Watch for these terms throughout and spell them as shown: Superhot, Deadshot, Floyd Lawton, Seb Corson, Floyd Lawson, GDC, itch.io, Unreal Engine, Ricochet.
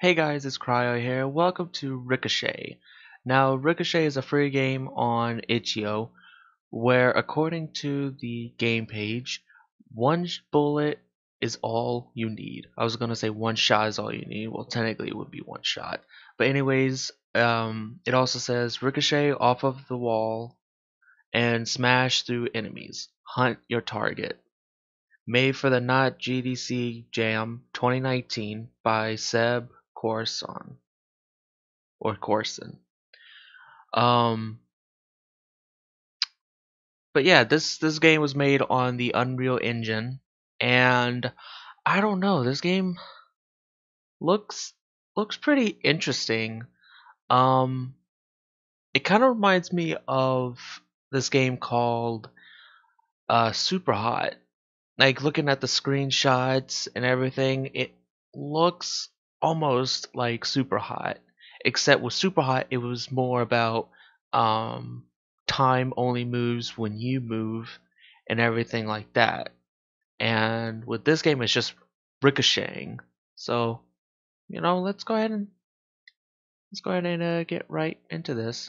Hey guys, it's Cryo here. Welcome to Ricochet. Now, Ricochet is a free game on itch.io where, according to the game page, one bullet is all you need. I was going to say one shot is all you need. Well, technically it would be one shot. But anyways, it also says ricochet off of the wall and smash through enemies. Hunt your target. Made for the Not GDC Jam 2019 by Seb Corson or Corson. But yeah, this game was made on the Unreal Engine, and I don't know, this game looks pretty interesting. It kind of reminds me of this game called Superhot. Like, looking at the screenshots and everything, it looks almost like Superhot, except with Superhot it was more about time only moves when you move and everything like that, and with this game it's just ricocheting. So, you know, let's go ahead and get right into this.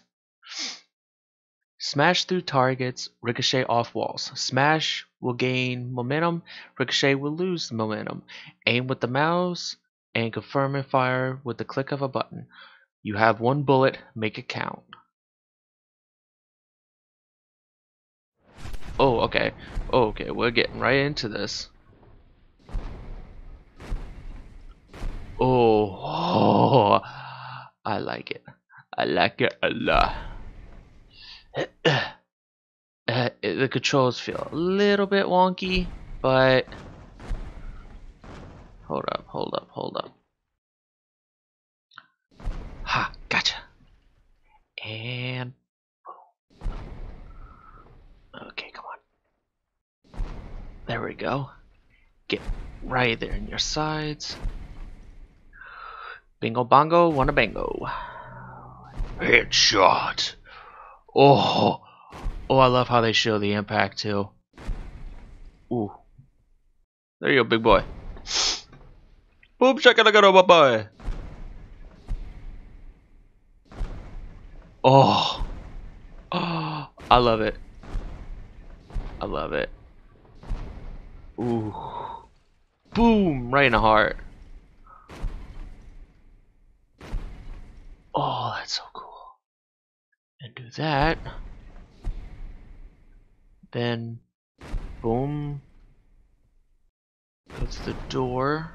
Smash through targets, ricochet off walls. Smash will gain momentum, ricochet will lose momentum. Aim with the mouse and confirm and fire with the click of a button. You have one bullet, make it count. Oh, okay, we're getting right into this. Oh, I like it. I like it a lot. The controls feel a little bit wonky, but hold up. Ha, gotcha. And boom. Okay, come on. There we go. Get right there in your sides. Bingo bongo, wanna bango. Headshot. Oh, I love how they show the impact too. Ooh. There you go, big boy. Boom shakalaka, bye bye. Oh, I love it. Ooh. Boom, right in the heart. Oh, that's so cool. And do that, then boom, go to the door.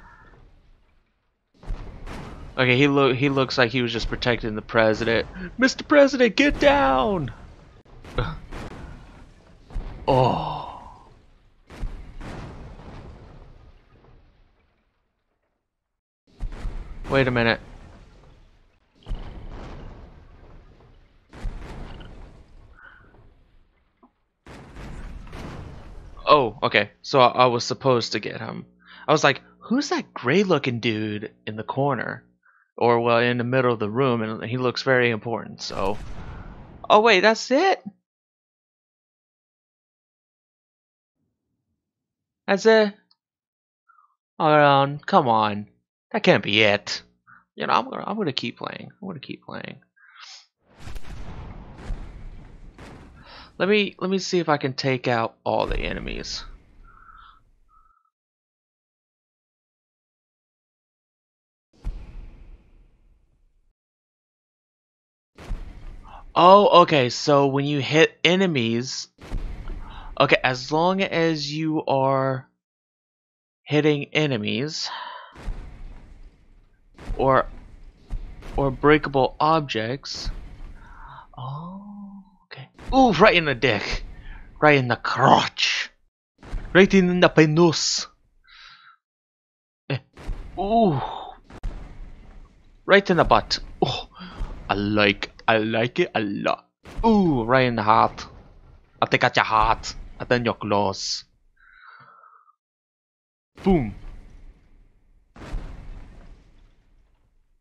Okay, he looks like he was just protecting the president. Mr. President, get down. Oh, wait a minute. Oh, okay, so I was supposed to get him. I was like, who's that gray looking dude in the corner? Or, well, in the middle of the room, and he looks very important, so. Oh, wait, that's it? That's it? Oh, come on. That can't be it. You know, I'm gonna keep playing. Let me see if I can take out all the enemies. Oh, okay, so when you hit enemies, okay, as long as you are hitting enemies or breakable objects. Oh. Ooh, right in the dick. Right in the crotch. Right in the penis. Ooh. Right in the butt. Oh, I like it a lot. Ooh, right in the heart. I take out your heart and then your claws. Boom.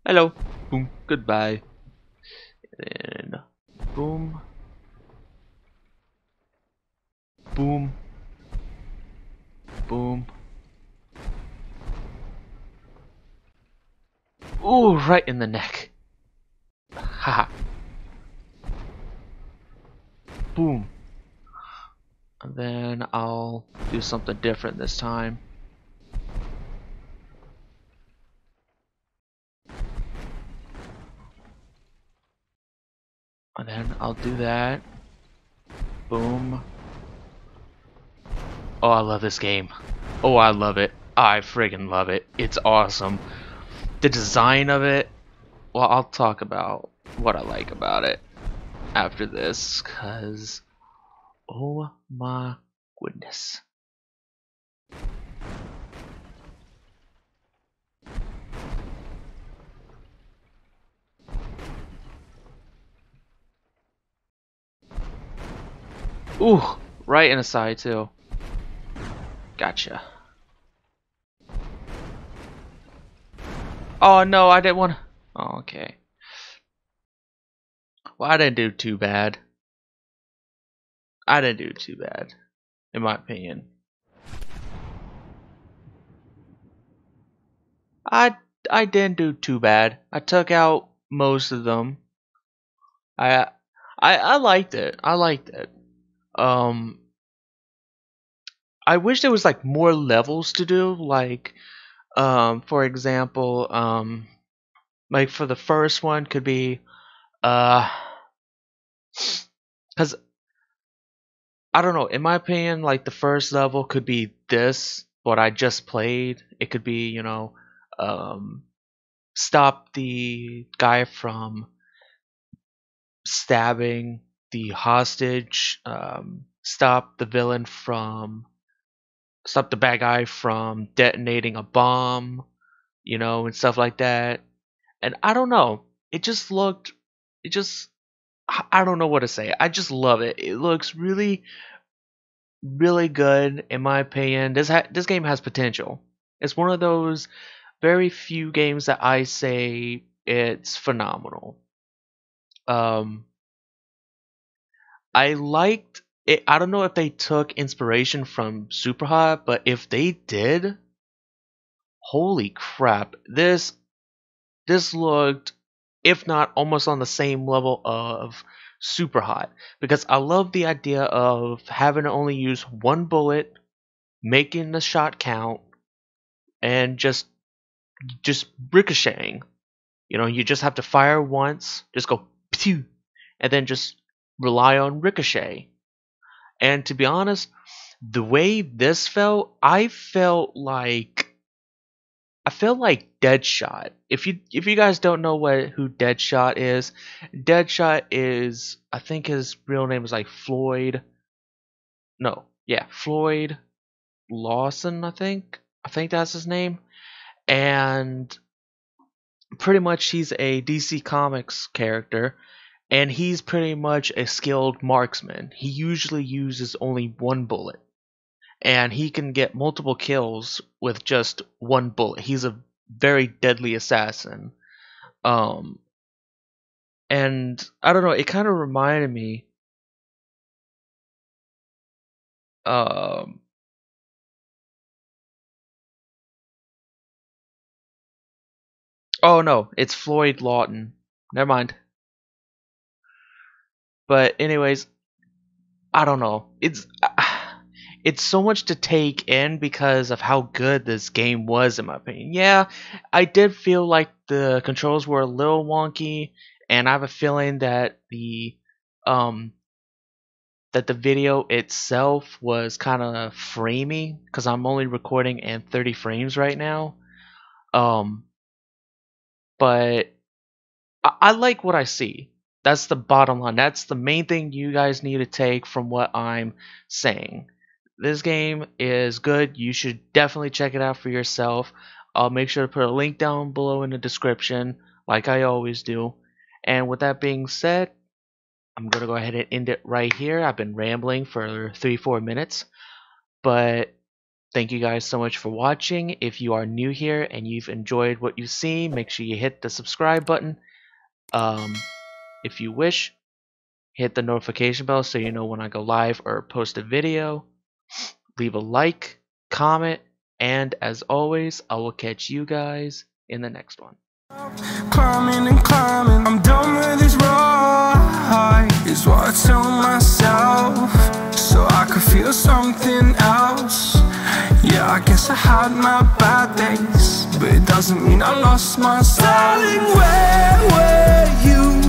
Hello. Boom. Goodbye. And boom. Boom. Boom. Ooh, right in the neck. Haha. Boom. And then I'll do something different this time. And then I'll do that. Boom. Oh, I love this game. Oh, I love it. I friggin' love it. It's awesome. The design of it. Well, I'll talk about what I like about it after this, cause oh my goodness. Ooh, right in the side too. Gotcha. Oh no, I didn't want to. Oh, okay. Well, I didn't do too bad. I didn't do too bad, in my opinion. I didn't do too bad. I took out most of them. I liked it. I liked it. I wish there was like more levels to do, like for example, like for the first one could be cuz I don't know, in my opinion, like the first level could be this what I just played. It could be, you know, stop the guy from stabbing the hostage, stop the bad guy from detonating a bomb, you know, and stuff like that. And I don't know, it just looked, it just, I don't know what to say. I just love it. It looks really, really good in my opinion. This game has potential. It's one of those very few games that I say it's phenomenal. I liked it. I don't know if they took inspiration from Superhot, but if they did, holy crap, this looked, if not almost on the same level of Superhot, because I love the idea of having to only use one bullet, making the shot count, and just ricocheting. You know, you just have to fire once, just go pew, and then just rely on ricochet. And to be honest, the way this felt, I felt like Deadshot. If you guys don't know who Deadshot is, I think his real name is like Floyd. No, yeah, Floyd Lawson, I think. I think that's his name. And pretty much he's a DC Comics character. And he's pretty much a skilled marksman. He usually uses only one bullet. And he can get multiple kills with just one bullet. He's a very deadly assassin. And I don't know, it kind of reminded me oh no, it's Floyd Lawton. Never mind. But anyways, I don't know. It's so much to take in because of how good this game was, in my opinion. Yeah, I did feel like the controls were a little wonky, and I have a feeling that the video itself was kind of framey because I'm only recording at 30 frames right now. But I like what I see. That's the bottom line. That's the main thing you guys need to take from what I'm saying. This game is good. You should definitely check it out for yourself. I'll make sure to put a link down below in the description, like I always do. And with that being said, I'm going to go ahead and end it right here. I've been rambling for 3-4 minutes. But thank you guys so much for watching. If you are new here and you've enjoyed what you see, make sure you hit the subscribe button. If you wish, hit the notification bell so you know when I go live or post a video. Leave a like, comment, and as always, I will catch you guys in the next one. Climbing and climbing, I'm done with this ride, is what I tell myself, so I could feel something else. Yeah, I guess I had my bad days, but it doesn't mean I lost my style. Darling, where were you?